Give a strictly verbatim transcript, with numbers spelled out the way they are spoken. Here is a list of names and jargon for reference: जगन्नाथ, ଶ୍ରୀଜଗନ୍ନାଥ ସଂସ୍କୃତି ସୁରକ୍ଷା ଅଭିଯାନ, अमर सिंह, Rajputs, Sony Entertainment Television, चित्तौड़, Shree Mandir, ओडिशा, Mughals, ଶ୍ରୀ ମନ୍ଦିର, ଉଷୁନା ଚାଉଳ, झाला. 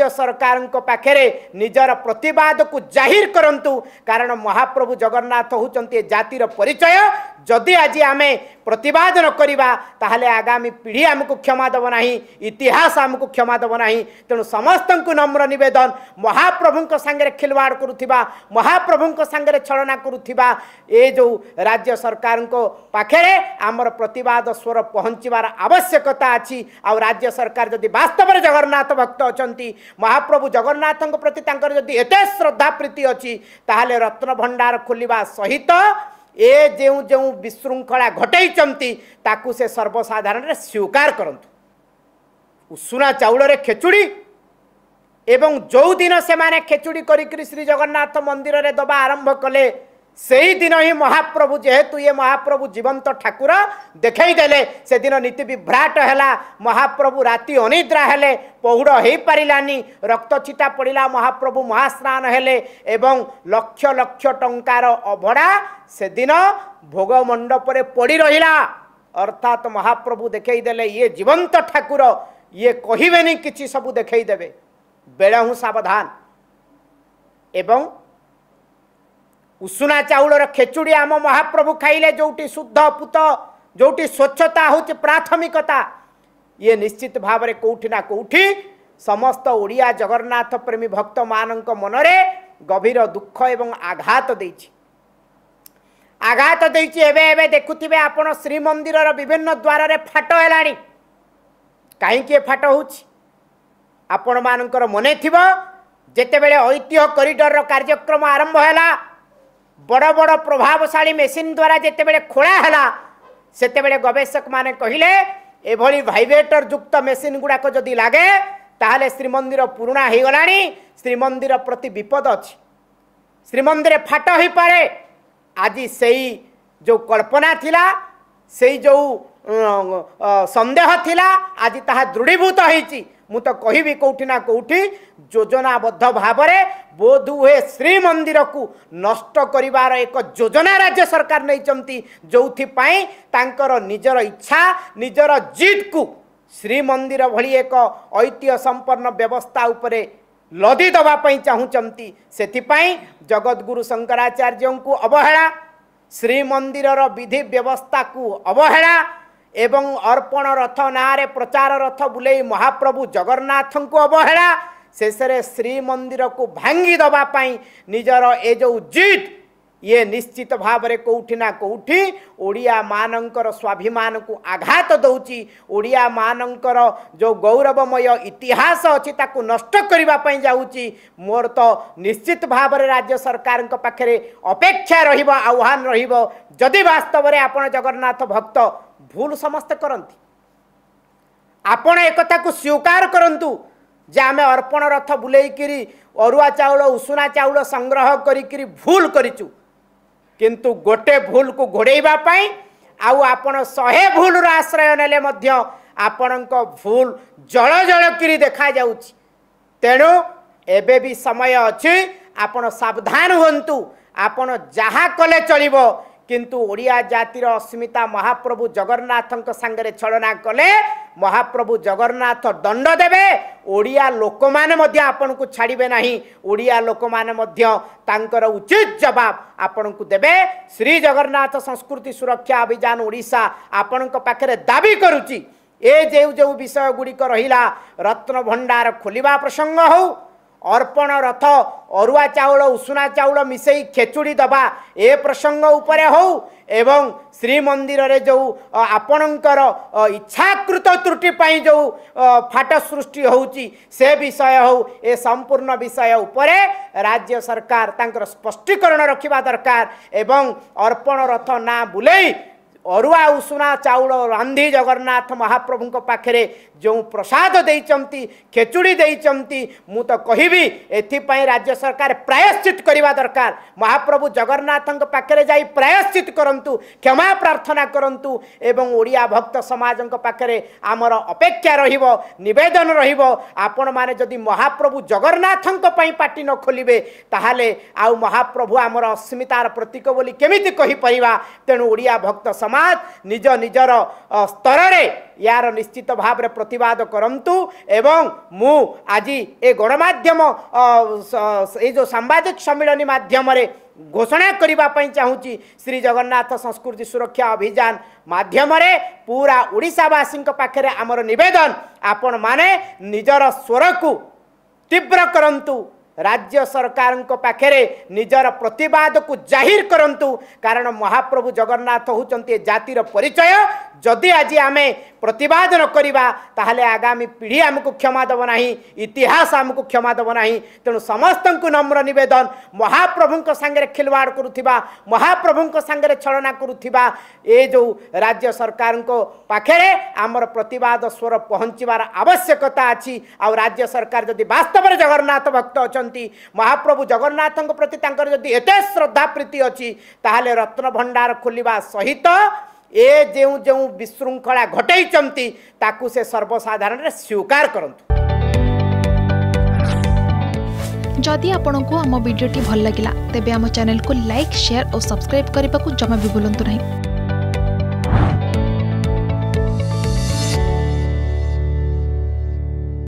राज्य सरकार को पाखे निजर प्रतिवाद को जाहिर करंतु कारण महाप्रभु जगन्नाथ होचंती जातिर परिचय। जदि आज आम प्रतिवाद न करिबा ताहले आगामी पीढ़ी आमको क्षमा देव ना, इतिहास आमको क्षमा देव ना। तेणु समस्त नम्र नवेदन महाप्रभु सांगे खिलवाड़ करुवा महाप्रभु सांगे छलना करुवा ए जो राज्य सरकार को पाखे आमर प्रतिवाद स्वर पहुँचवार आवश्यकता अच्छी। आउ राज्य सरकार जदि वास्तव में जगन्नाथ भक्त अच्छी महाप्रभु जगन्नाथ प्रति जदि एते श्रद्धा प्रीति अच्छी ताहले रत्न भंडार खोलवा सहित ए जो जो विशृंखला घटाई ताकू से सर्वसाधारण स्वीकार करंतु। उसुना चाउल रे खेचुड़ी एवं जो दिन से माने खेचुड़ी करी श्री जगन्नाथ मंदिर रे दबा आरंभ कले से ही दिन ही महाप्रभु जेहेतु ये महाप्रभु जीवंत ठाकुर देखाई देले से दिन नीति विभ्राट हैला। महाप्रभु राति अनिद्रा हेले पौड़ हो पारानी रक्त छिटा पड़ा महाप्रभु महास्नान हेले एवं लक्ष लक्ष टंकार अभड़ा से दिन भोग मंडप रे पड़ी रहिला। अर्थात महाप्रभु देखाई देले ये जीवंत ठाकुर, ये कहिबेनी किछि सबु देखाई देबे। बेला हूँ सावधान। एवं उसुना चाउल खेचुड़ी आम महाप्रभु खाइले जोटी शुद्ध पुत जोटी स्वच्छता होची प्राथमिकता। ये निश्चित भाव में कौटी ना कौटी समस्त ओडिया जगन्नाथ प्रेमी भक्त मानक मनरे गभीर दुख एवं आघात देछि आघात देछि। एबे एबे देखुथिबे आपण श्रीमंदिरर विभिन्न द्वार फाट हेलाणी। काहे फाट होछि आपण मानकर मने थिबो जेतेबेले ऐतिह्य कॉरिडोर कार्यक्रम आरंभ हैला बड़ बड़ प्रभावशाली मेसीन द्वारा जिते बड़े खोला है सेते बड़े गवेषक माने कहले एभली वाइब्रेटर युक्त मेसीन गुड़ाक जदि लगे ताहले श्रीमंदिर पुराणा हो गलानी। श्रीमंदिर प्रति विपद अच्छी। श्रीमंदिर फाट हो पाए। आज से जो कल्पना थिला से जो संदेह थिला आज ताहा दृढ़ीभूत होईची। मु तो कहि कौटी ना कौटी योजनाबद्ध भाव में बोध हुए श्रीमंदिर को नष्ट करिवार एक योजना राज्य सरकार नहीं जो तांकर निजर इच्छा निजर जिद को श्रीमंदिर भली एक ऐतिह्य संपन्न व्यवस्था उपरे लदी दवाई चाहूंती। से जगद्गुरु शंकराचार्य को अवहेला, श्रीमंदिर विधि व्यवस्था को अवहेला एवं अर्पण रथ नारे प्रचार रथ बुले महाप्रभु जगन्नाथ को अवहेला शेषे श्रीमंदिर को भांगी दवापाई निजर ए जो जिद ये निश्चित भाव में कौटी ना कौटी ओडिया मानकर स्वाभिमान को आघात दौची। ओडिया मानकर जो गौरवमय इतिहास अच्छी ताकू नष्ट करने जाऊँगी। मोर तो निश्चित भाव में राज्य सरकार के पाखे अपेक्षा रहिबो, आह्वान रहिबो जदि वास्तव में आपण जगन्नाथ भक्त भूल समस्त करती आपण एकता को स्वीकार करंतु जे आमे अर्पण रथ बुलेइकिरी अरुआ चाउल उसुना चाउल संग्रह करिकिरी भूल करिचु। किंतु गोटे भूल को घोड़ेइबा पाई आउ आपण सौ भूल आश्रय नेले मध्य आपणको भूल जल जल किरी देखा जाउची। तेणु एबे भी समय अछि आपण सावधान होंतु। आपण जहा कले चलिबो किंतु ओडिया जातिर अस्मिता महाप्रभु जगन्नाथ सांगे छलना कले महाप्रभु जगन्नाथ दंड देवे। ओडिया लोक माने मध्य आपण को छाड़े ना। ओडिया लोक माने मध्य तांकर उचित जवाब आपण को देवे। श्री जगन्नाथ संस्कृति सुरक्षा अभियान ओडिशा आपण को पाखरे दाबी करुची ए जो जो विषय गुड़िक रहिला रत्न भंडार खोलिबा प्रसंग हो, अर्पण रथ अरुआ चाउल उसुना चाउल मिसई खेचुड़ी दबा ए प्रसंग उपरे हो एवं श्रीमंदिर रे जो आपणकर इच्छाकृत त्रुटि पाई जो फाट सृष्टि होउची से विषय हो ए संपूर्ण विषय उपरे राज्य सरकार तांकर स्पष्टीकरण रखिबा दरकार। एवं अर्पण रथ ना बुलेई अरुआ उसुना चाउल रांधी जगन्नाथ महाप्रभु को पाखे जो प्रसाद देइचंती खेचुड़ी देइचंती मु तो कहिबी एथिपई राज्य सरकार प्रायश्चित करिबा दरकार। महाप्रभु जगन्नाथ को पाखे जाई प्रायश्चित करंतु, क्षमा प्रार्थना करंतु एवं ओडिया भक्त समाज को पाखे आमर अपेक्षा रहिबो, निवेदन रहिबो आपण माने जदि महाप्रभु जगन्नाथ को पई पाटी न खोलिबे ताहाले आउ महाप्रभु आमर अस्मितार प्रतीक बोली केमिति कहि परिबा। तेणु ओडिया भक्त समाज निज निजर स्तर में यार निश्चित भाव में प्रतिवाद करंतु एवं मु आज ए गणमाध्यम ये जो सांबादिक सम्मिलन माध्यम घोषणा करने चाहूँगी श्री जगन्नाथ संस्कृति सुरक्षा अभियान मध्यम पूरा ओडिशावासी पाखे आमर नवेदन आपण माने निजर स्वर को तीव्र करंतु राज्य सरकार पाखे निजर प्रतिवाद को जाहिर करंतु कारण महाप्रभु जगन्नाथ होचंती जातिर परिचय। जदि आज आम प्रतिवाद न करिबा ताहले आगामी पीढ़ी आमको क्षमा देव नाही, इतिहास आमको क्षमा देव नाही। तेणु समस्त को नम्र निवेदन महाप्रभुंक संगे खिलवाड़ करुवा महाप्रभुंक संगे छलना करुवा ए जो राज्य सरकार को पाखे आमर प्रतिवाद स्वर पहुँचवार आवश्यकता अच्छी। आ राज्य सरकार जदि वास्तव में जगन्नाथ भक्त अच्छा महाप्रभु जगन्नाथ प्रति तांकर जदि एते श्रद्धा प्रीति अच्छी ताहले रत्न भंडार खोलिबा सहित ए जो जो विशृंखला घटाई ताकू से सर्वसाधारण रे स्वीकार करंतु। जदि आपंक आम भिडी भल लगा तेब चैनल को लाइक शेयर और सब्सक्राइब करने को जमा भी भूलु नहीं।